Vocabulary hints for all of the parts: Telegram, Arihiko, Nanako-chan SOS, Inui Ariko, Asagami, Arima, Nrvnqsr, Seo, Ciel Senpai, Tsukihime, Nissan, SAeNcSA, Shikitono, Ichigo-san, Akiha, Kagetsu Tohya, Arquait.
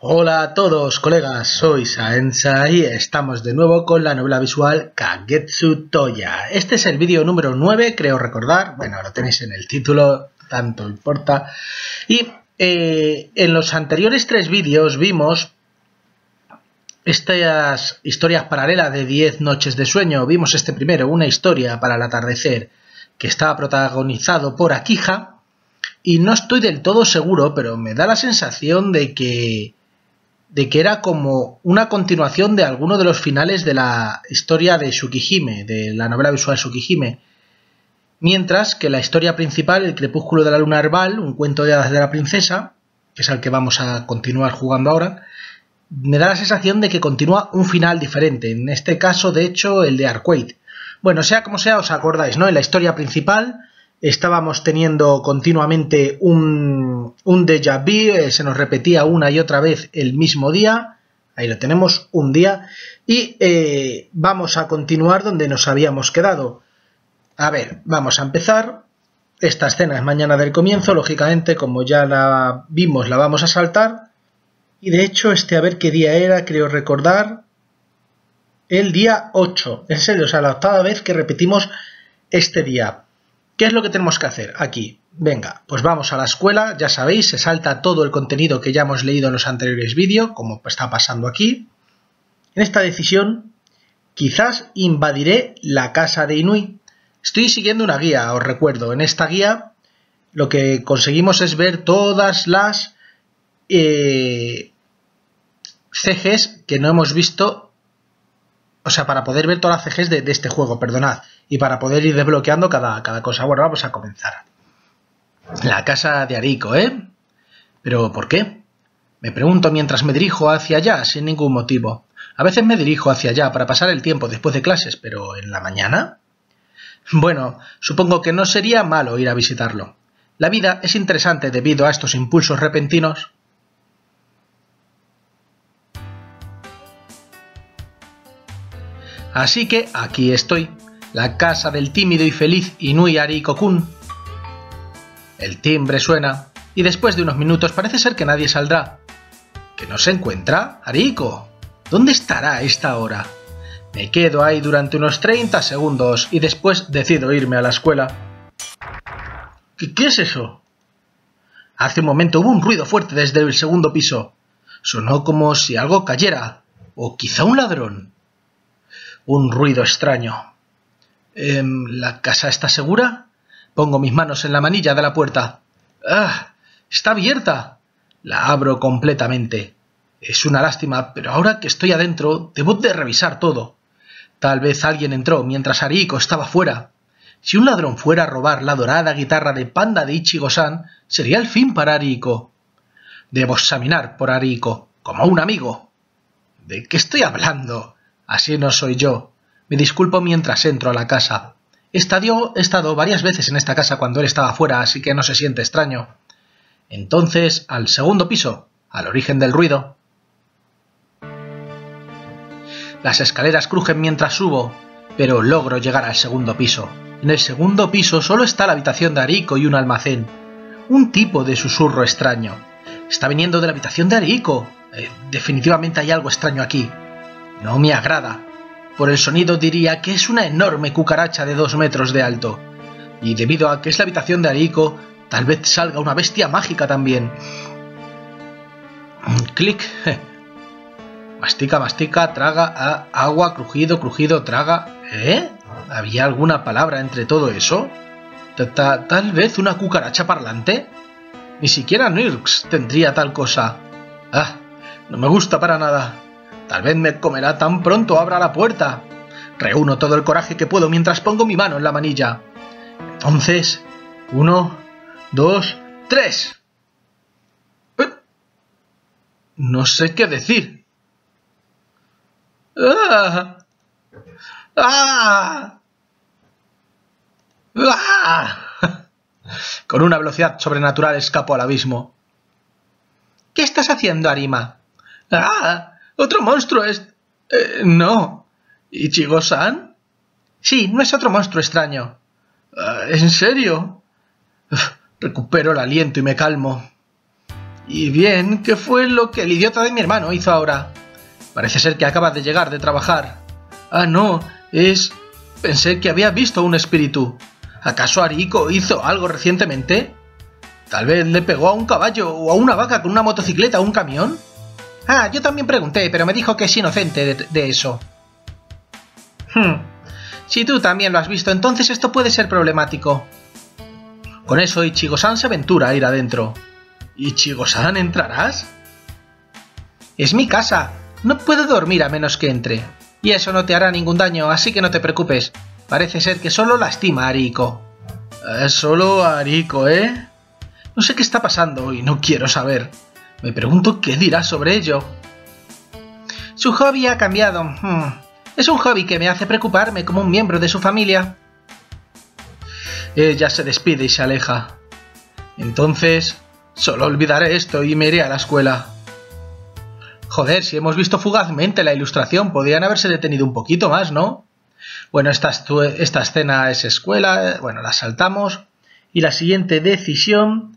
Hola a todos, colegas, soy SAeNcSA y estamos de nuevo con la novela visual Kagetsu Tohya. Este es el vídeo número 9, creo recordar, bueno, lo tenéis en el título, tanto importa. Y en los anteriores 3 vídeos vimos estas historias paralelas de 10 noches de sueño. Vimos este primero, una historia para el atardecer, que estaba protagonizado por Akiha, y no estoy del todo seguro, pero me da la sensación de que era como una continuación de alguno de los finales de la historia de Tsukihime, de la novela visual Tsukihime. Mientras que la historia principal, El crepúsculo de la luna herbal, un cuento de hadas de la princesa, que es al que vamos a continuar jugando ahora, me da la sensación de que continúa un final diferente, en este caso de hecho el de Arquait. Bueno, sea como sea, os acordáis, ¿no? En la historia principal estábamos teniendo continuamente un déjà vu, se nos repetía una y otra vez el mismo día, ahí lo tenemos, un día, y vamos a continuar donde nos habíamos quedado. A ver, vamos a empezar. Esta escena es mañana del comienzo, lógicamente, como ya la vimos la vamos a saltar. Y de hecho, a ver qué día era, creo recordar, el día 8. En serio, o sea, la octava vez que repetimos este día. ¿Qué es lo que tenemos que hacer aquí? Venga, pues vamos a la escuela, ya sabéis, se salta todo el contenido que ya hemos leído en los anteriores vídeos, como está pasando aquí. En esta decisión, quizás invadiré la casa de Inui. Estoy siguiendo una guía, os recuerdo. En esta guía lo que conseguimos es ver todas las CGs que no hemos visto, o sea, para poder ver todas las CGs de este juego, perdonad, y para poder ir desbloqueando cada cosa. Bueno, vamos a comenzar. La casa de Ariko, ¿eh? ¿Pero por qué? Me pregunto mientras me dirijo hacia allá, sin ningún motivo. A veces me dirijo hacia allá para pasar el tiempo después de clases, pero ¿en la mañana? Bueno, supongo que no sería malo ir a visitarlo. La vida es interesante debido a estos impulsos repentinos. Así que aquí estoy, la casa del tímido y feliz Inui Ariko-kun. El timbre suena, y después de unos minutos parece ser que nadie saldrá. ¿Que no se encuentra? ¡Ariko! ¿Dónde estará a esta hora? Me quedo ahí durante unos 30 segundos y después decido irme a la escuela. ¿Qué es eso? Hace un momento hubo un ruido fuerte desde el segundo piso. Sonó como si algo cayera, o quizá un ladrón. Un ruido extraño. ¿La casa está segura? Pongo mis manos en la manilla de la puerta. ¡Ah! ¡Está abierta! La abro completamente. Es una lástima, pero ahora que estoy adentro, debo de revisar todo. Tal vez alguien entró mientras Ariko estaba fuera. Si un ladrón fuera a robar la dorada guitarra de panda de Ichigo-san, sería el fin para Ariko. Debo examinar por Ariko, como un amigo. ¿De qué estoy hablando? Así no soy yo. Me disculpo mientras entro a la casa. He estado varias veces en esta casa cuando él estaba fuera, así que no se siente extraño. Entonces, al segundo piso, al origen del ruido. Las escaleras crujen mientras subo, pero logro llegar al segundo piso. En el segundo piso solo está la habitación de Ariko y un almacén. Un tipo de susurro extraño. Está viniendo de la habitación de Ariko. Definitivamente hay algo extraño aquí. No me agrada. Por el sonido diría que es una enorme cucaracha de 2 metros de alto. Y debido a que es la habitación de Ariko, tal vez salga una bestia mágica también. Clic. Mastica, mastica, traga, agua, crujido, crujido, traga. ¿Eh? ¿Había alguna palabra entre todo eso? ¿Tal vez una cucaracha parlante? Ni siquiera Nrvnqsr tendría tal cosa. Ah, no me gusta para nada. Tal vez me comerá tan pronto abra la puerta. Reúno todo el coraje que puedo mientras pongo mi mano en la manilla. Entonces, 1, 2, 3. No sé qué decir. ¡Ah! ¡Ah! ¡Ah! Con una velocidad sobrenatural escapo al abismo. ¿Qué estás haciendo, Arima? ¡Ah! ¡Otro monstruo es! No. ¿Ichigo-san? Sí, no es otro monstruo extraño. ¿En serio? Recupero el aliento y me calmo. Y bien, ¿qué fue lo que el idiota de mi hermano hizo ahora? Parece ser que acaba de llegar de trabajar. Ah, no, es... Pensé que había visto un espíritu. ¿Acaso Arihiko hizo algo recientemente? ¿Tal vez le pegó a un caballo o a una vaca con una motocicleta o un camión? Ah, yo también pregunté, pero me dijo que es inocente de eso. Si tú también lo has visto, entonces esto puede ser problemático. Con eso, Ichigo-san se aventura a ir adentro. ¿Ichigo-san, entrarás? Es mi casa. No puedo dormir a menos que entre. Y eso no te hará ningún daño, así que no te preocupes. Parece ser que solo lastima a Arihiko. Solo a Arihiko, ¿eh? No sé qué está pasando y no quiero saber. Me pregunto qué dirá sobre ello. Su hobby ha cambiado. Es un hobby que me hace preocuparme como un miembro de su familia. Ella se despide y se aleja. Entonces, solo olvidaré esto y me iré a la escuela. Joder, si hemos visto fugazmente la ilustración, podrían haberse detenido un poquito más, ¿no? Bueno, esta escena es escuela, bueno, la saltamos. Y la siguiente decisión,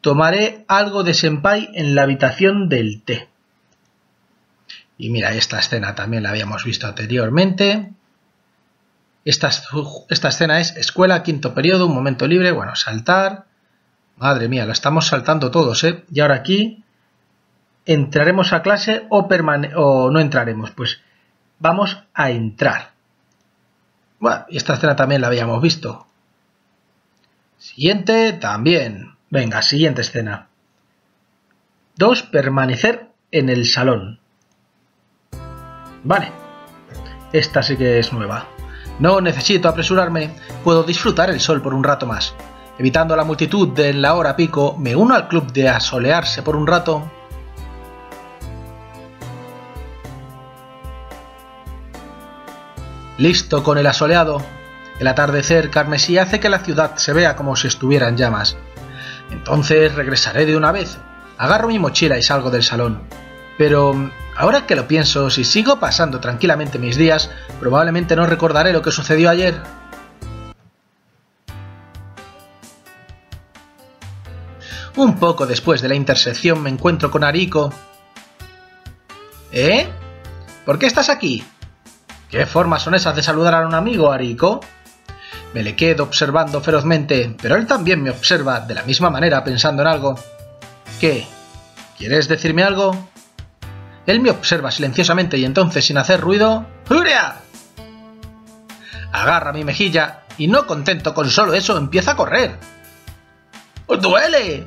tomaré algo de senpai en la habitación del té. Y mira, esta escena también la habíamos visto anteriormente. Esta escena es escuela, quinto periodo, un momento libre, bueno, saltar. Madre mía, lo estamos saltando todos, ¿eh? Y ahora aquí... ¿Entraremos a clase o no entraremos? Pues vamos a entrar. Bueno, esta escena también la habíamos visto. Siguiente, también. Venga, siguiente escena. 2. Permanecer en el salón. Vale. Esta sí que es nueva. No necesito apresurarme. Puedo disfrutar el sol por un rato más. Evitando la multitud de la hora pico, me uno al club de asolearse por un rato... Listo con el asoleado. El atardecer carmesí hace que la ciudad se vea como si estuviera en llamas. Entonces regresaré de una vez. Agarro mi mochila y salgo del salón. Pero ahora que lo pienso, si sigo pasando tranquilamente mis días, probablemente no recordaré lo que sucedió ayer. Un poco después de la intersección me encuentro con Arihiko. ¿Eh? ¿Por qué estás aquí? ¿Qué formas son esas de saludar a un amigo, Arihiko? Me le quedo observando ferozmente, pero él también me observa de la misma manera pensando en algo. ¿Qué? ¿Quieres decirme algo? Él me observa silenciosamente y entonces, sin hacer ruido... ¡Juria! Agarra mi mejilla y, no contento con solo eso, empieza a correr. ¡Os duele!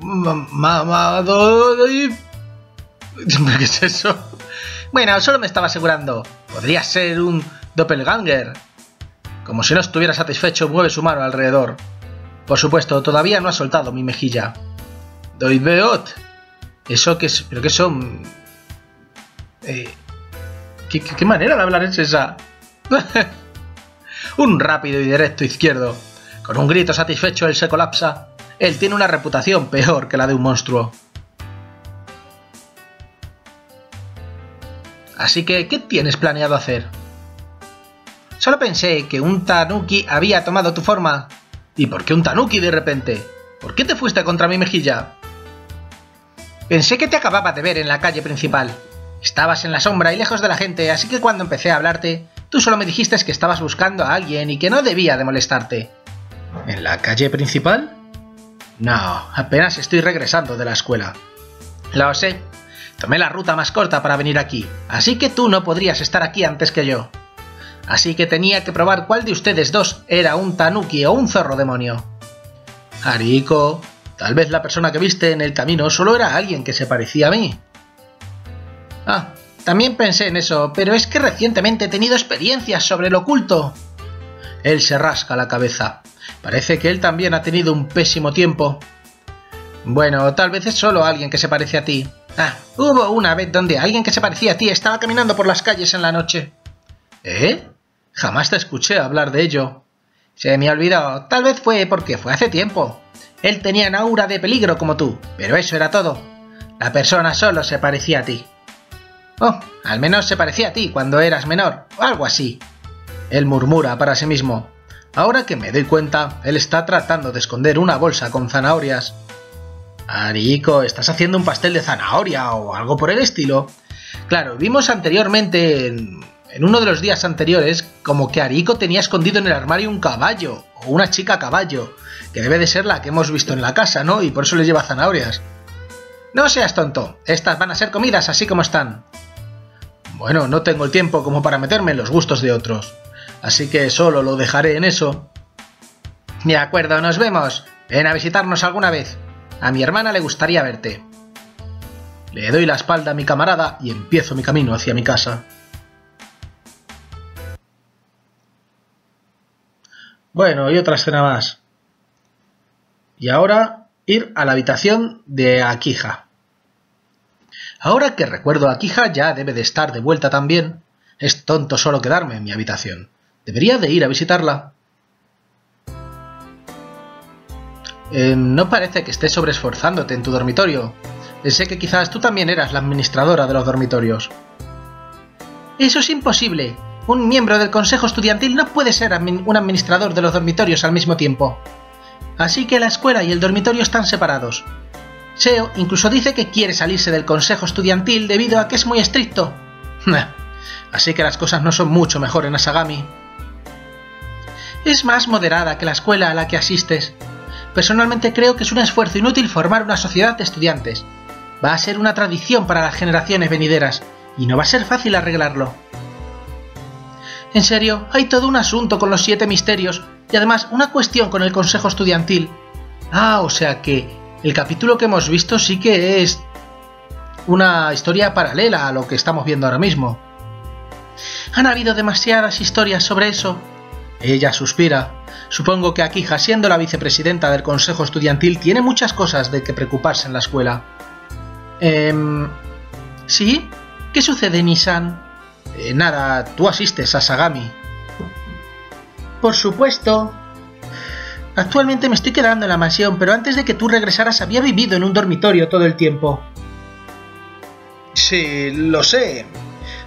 Mamado... ¿Qué es eso? Bueno, solo me estaba asegurando. Podría ser un doppelganger. Como si no estuviera satisfecho, mueve su mano alrededor. Por supuesto, todavía no ha soltado mi mejilla. Doy beot. ¿Eso qué es? ¿Pero qué son? ¿Qué manera de hablar es esa? Un rápido y directo izquierdo. Con un grito satisfecho él se colapsa. Él tiene una reputación peor que la de un monstruo. Así que, ¿qué tienes planeado hacer? Solo pensé que un tanuki había tomado tu forma. ¿Y por qué un tanuki de repente? ¿Por qué te fuiste contra mi mejilla? Pensé que te acababa de ver en la calle principal. Estabas en la sombra y lejos de la gente, así que cuando empecé a hablarte, tú solo me dijiste que estabas buscando a alguien y que no debía de molestarte. ¿En la calle principal? No, apenas estoy regresando de la escuela. Lo sé. Tomé la ruta más corta para venir aquí, así que tú no podrías estar aquí antes que yo. Así que tenía que probar cuál de ustedes dos era un tanuki o un zorro demonio. Arihiko, tal vez la persona que viste en el camino solo era alguien que se parecía a mí. Ah, también pensé en eso, pero es que recientemente he tenido experiencias sobre lo oculto. Él se rasca la cabeza. Parece que él también ha tenido un pésimo tiempo. Bueno, tal vez es solo alguien que se parece a ti. Ah, hubo una vez donde alguien que se parecía a ti estaba caminando por las calles en la noche. ¿Eh? Jamás te escuché hablar de ello. Se me olvidó. Tal vez fue porque fue hace tiempo. Él tenía una aura de peligro como tú, pero eso era todo. La persona solo se parecía a ti. Oh, al menos se parecía a ti cuando eras menor, o algo así. Él murmura para sí mismo. Ahora que me doy cuenta, él está tratando de esconder una bolsa con zanahorias. Arihiko, ¿estás haciendo un pastel de zanahoria o algo por el estilo? Claro, vimos anteriormente, en uno de los días anteriores, como que Arihiko tenía escondido en el armario un caballo, o una chica caballo, que debe de ser la que hemos visto en la casa, ¿no? Y por eso le lleva zanahorias. No seas tonto, estas van a ser comidas así como están. Bueno, no tengo el tiempo como para meterme en los gustos de otros, así que solo lo dejaré en eso. De acuerdo, nos vemos. Ven a visitarnos alguna vez. A mi hermana le gustaría verte. Le doy la espalda a mi camarada y empiezo mi camino hacia mi casa. Bueno, y otra escena más. Y ahora, ir a la habitación de Akiha. Ahora que recuerdo a Akiha, ya debe de estar de vuelta también. Es tonto solo quedarme en mi habitación. Debería de ir a visitarla. No parece que estés sobreesforzándote en tu dormitorio. Pensé que quizás tú también eras la administradora de los dormitorios. Eso es imposible. Un miembro del consejo estudiantil no puede ser un administrador de los dormitorios al mismo tiempo. Así que la escuela y el dormitorio están separados. Seo incluso dice que quiere salirse del consejo estudiantil debido a que es muy estricto. Así que las cosas no son mucho mejor en Asagami. Es más moderada que la escuela a la que asistes. Personalmente creo que es un esfuerzo inútil formar una sociedad de estudiantes. Va a ser una tradición para las generaciones venideras, y no va a ser fácil arreglarlo. En serio, hay todo un asunto con los 7 misterios, y además una cuestión con el consejo estudiantil. Ah, o sea que el capítulo que hemos visto sí que es una historia paralela a lo que estamos viendo ahora mismo. Han habido demasiadas historias sobre eso. Ella suspira. Supongo que Akiha, siendo la vicepresidenta del consejo estudiantil, tiene muchas cosas de que preocuparse en la escuela. ¿Sí? ¿Qué sucede, Nissan? Nada, tú asistes a Asagami. Por supuesto. Actualmente me estoy quedando en la mansión, pero antes de que tú regresaras había vivido en un dormitorio todo el tiempo. Sí, lo sé.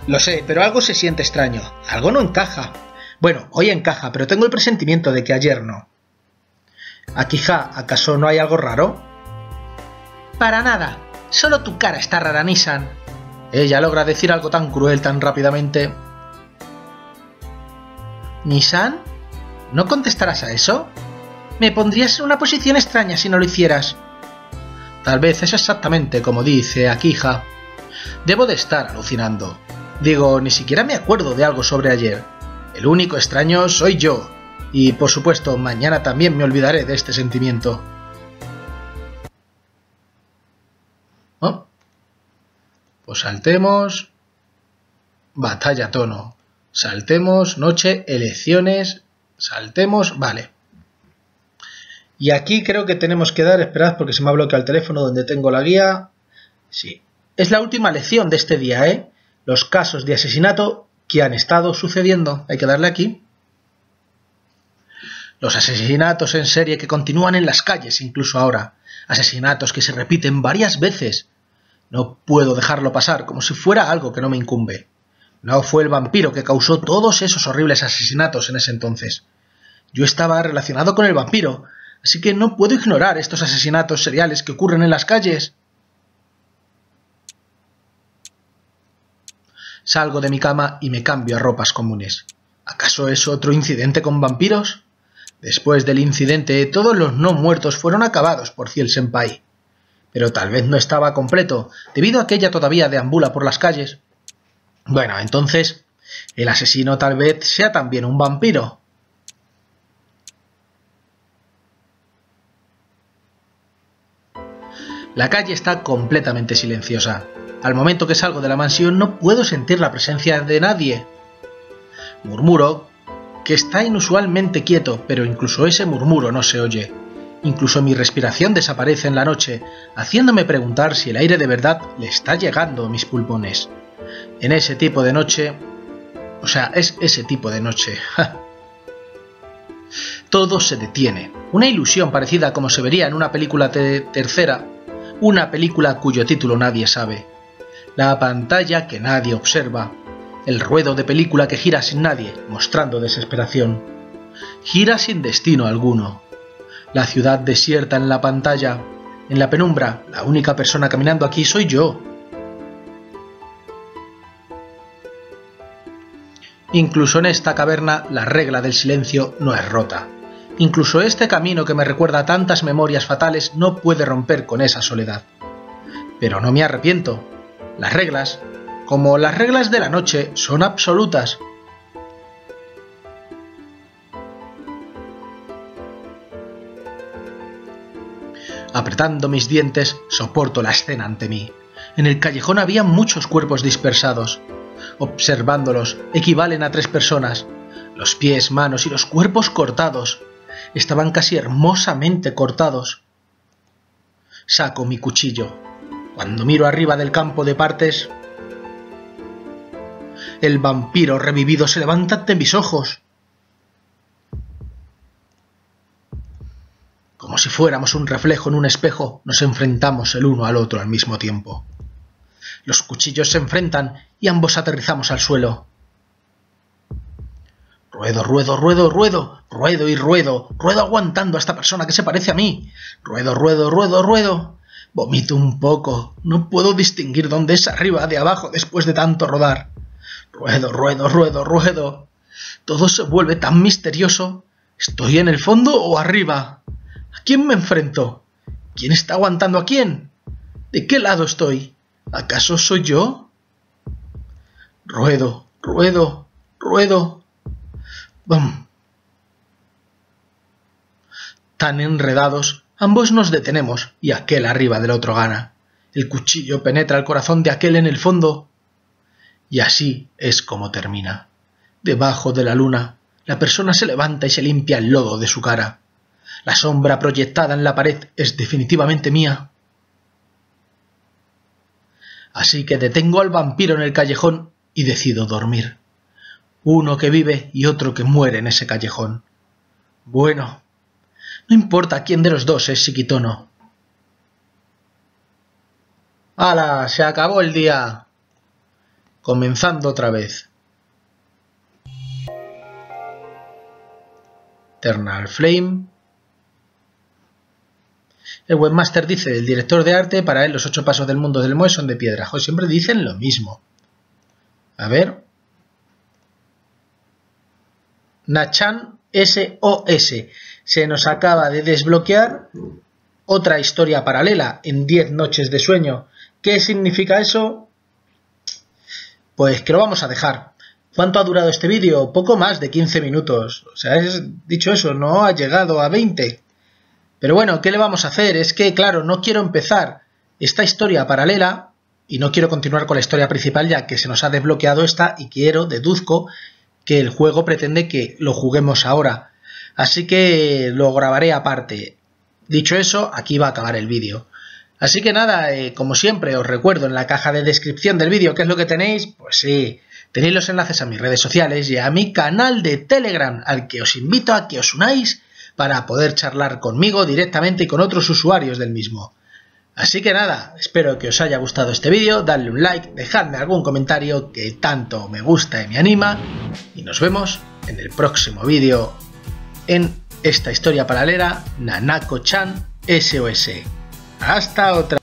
Lo sé, pero algo se siente extraño. Algo no encaja. Bueno, hoy encaja, pero tengo el presentimiento de que ayer no. Akiha, ¿acaso no hay algo raro? Para nada. Solo tu cara está rara, Nissan. Ella logra decir algo tan cruel tan rápidamente. ¿Nissan? ¿No contestarás a eso? Me pondrías en una posición extraña si no lo hicieras. Tal vez es exactamente como dice Akiha. Debo de estar alucinando. Digo, ni siquiera me acuerdo de algo sobre ayer. El único extraño soy yo, y por supuesto mañana también me olvidaré de este sentimiento. ¿Oh? Pues saltemos. Batalla tono. Saltemos, noche, elecciones. Saltemos, vale. Y aquí creo que tenemos que dar, esperad porque se me ha bloqueado el teléfono donde tengo la guía. Sí, es la última lección de este día, ¿eh? Los casos de asesinato que han estado sucediendo. Hay que darle aquí. Los asesinatos en serie que continúan en las calles, incluso ahora. Asesinatos que se repiten varias veces. No puedo dejarlo pasar, como si fuera algo que no me incumbe. No fue el vampiro que causó todos esos horribles asesinatos en ese entonces. Yo estaba relacionado con el vampiro, así que no puedo ignorar estos asesinatos seriales que ocurren en las calles. Salgo de mi cama y me cambio a ropas comunes. ¿Acaso es otro incidente con vampiros? Después del incidente, todos los no muertos fueron acabados por Ciel Senpai. Pero tal vez no estaba completo, debido a que ella todavía deambula por las calles. Bueno, entonces, el asesino tal vez sea también un vampiro. La calle está completamente silenciosa. Al momento que salgo de la mansión no puedo sentir la presencia de nadie. Murmuro que está inusualmente quieto, pero incluso ese murmuro no se oye. Incluso mi respiración desaparece en la noche, haciéndome preguntar si el aire de verdad le está llegando a mis pulmones. En ese tipo de noche... O sea, es ese tipo de noche. Todo se detiene. Una ilusión parecida como se vería en una película tercera. Una película cuyo título nadie sabe. la pantalla que nadie observa, el ruedo de película que gira sin nadie, mostrando desesperación. Gira sin destino alguno. La ciudad desierta en la pantalla. En la penumbra, la única persona caminando aquí soy yo. Incluso en esta caverna, la regla del silencio no es rota. Incluso este camino que me recuerda a tantas memorias fatales no puede romper con esa soledad. Pero no me arrepiento. Las reglas, como las reglas de la noche, son absolutas. Apretando mis dientes, soporto la escena ante mí. En el callejón había muchos cuerpos dispersados. Observándolos, equivalen a 3 personas. Los pies, manos y los cuerpos cortados. Estaban casi hermosamente cortados. Saco mi cuchillo. Cuando miro arriba del campo de partes, el vampiro revivido se levanta ante mis ojos. Como si fuéramos un reflejo en un espejo, nos enfrentamos el uno al otro al mismo tiempo. Los cuchillos se enfrentan y ambos aterrizamos al suelo. Ruedo, ruedo, ruedo, ruedo, ruedo y ruedo, ruedo aguantando a esta persona que se parece a mí. Ruedo, ruedo, ruedo, ruedo. Vomito un poco, no puedo distinguir dónde es arriba de abajo después de tanto rodar. Ruedo, ruedo, ruedo, ruedo. Todo se vuelve tan misterioso. ¿Estoy en el fondo o arriba? ¿A quién me enfrento? ¿Quién está aguantando a quién? ¿De qué lado estoy? ¿Acaso soy yo? Ruedo, ruedo, ruedo. ¡Bum! Tan enredados, ambos nos detenemos y aquel arriba del otro gana. El cuchillo penetra el corazón de aquel en el fondo. Y así es como termina. Debajo de la luna, la persona se levanta y se limpia el lodo de su cara. La sombra proyectada en la pared es definitivamente mía. Así que detengo al vampiro en el callejón y decido dormir. Uno que vive y otro que muere en ese callejón. Bueno, no importa quién de los dos es Shikitono. ¡Hala! ¡Se acabó el día! Comenzando otra vez. Eternal Flame. El webmaster dice, el director de arte, para él los 8 pasos del mundo del Moe son de piedra. Joder, siempre dicen lo mismo. A ver. Nanako-chan SOS. Se nos acaba de desbloquear otra historia paralela en 10 noches de sueño. ¿Qué significa eso? Pues que lo vamos a dejar. ¿Cuánto ha durado este vídeo? Poco más de 15 minutos. O sea, dicho eso, no ha llegado a 20. Pero bueno, ¿qué le vamos a hacer? Es que, claro, no quiero empezar esta historia paralela y no quiero continuar con la historia principal ya que se nos ha desbloqueado esta y deduzco que el juego pretende que lo juguemos ahora. Así que lo grabaré aparte. Dicho eso, aquí va a acabar el vídeo. Así que nada, como siempre, os recuerdo en la caja de descripción del vídeo qué es lo que tenéis. Pues sí, tenéis los enlaces a mis redes sociales y a mi canal de Telegram, al que os invito a que os unáis para poder charlar conmigo directamente y con otros usuarios del mismo. Así que nada, espero que os haya gustado este vídeo, dadle un like, dejadme algún comentario que tanto me gusta y me anima, y nos vemos en el próximo vídeo en esta historia paralela Nanako-chan SOS. ¡Hasta otra!